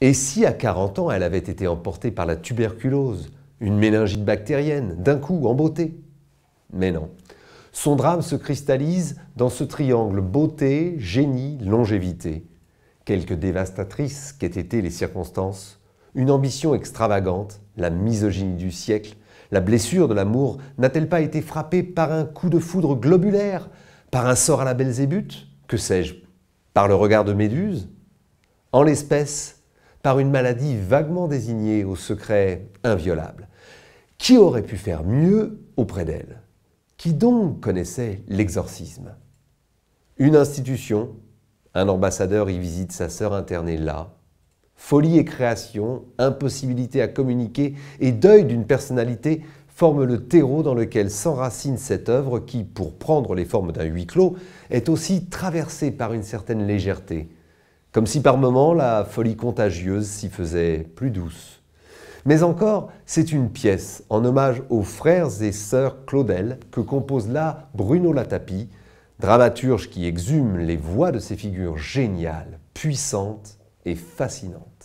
Et si à 40 ans, elle avait été emportée par la tuberculose, une méningite bactérienne, d'un coup, en beauté? Mais non. Son drame se cristallise dans ce triangle beauté, génie, longévité. Quelque dévastatrices qu'aient été les circonstances, une ambition extravagante, la misogynie du siècle, la blessure de l'amour n'a-t-elle pas été frappée par un coup de foudre globulaire, par un sort à la Belzébuth, que sais-je, par le regard de Méduse? En l'espèce, par une maladie vaguement désignée au secret inviolable. Qui aurait pu faire mieux auprès d'elle? Qui donc connaissait l'exorcisme? Une institution, un ambassadeur y visite sa sœur internée là. Folie et création, impossibilité à communiquer et deuil d'une personnalité forment le terreau dans lequel s'enracine cette œuvre qui, pour prendre les formes d'un huis clos, est aussi traversée par une certaine légèreté. Comme si par moments la folie contagieuse s'y faisait plus douce. Mais encore, c'est une pièce en hommage aux frères et sœurs Claudel que compose là Bruno Latapy, dramaturge qui exhume les voix de ces figures géniales, puissantes et fascinantes.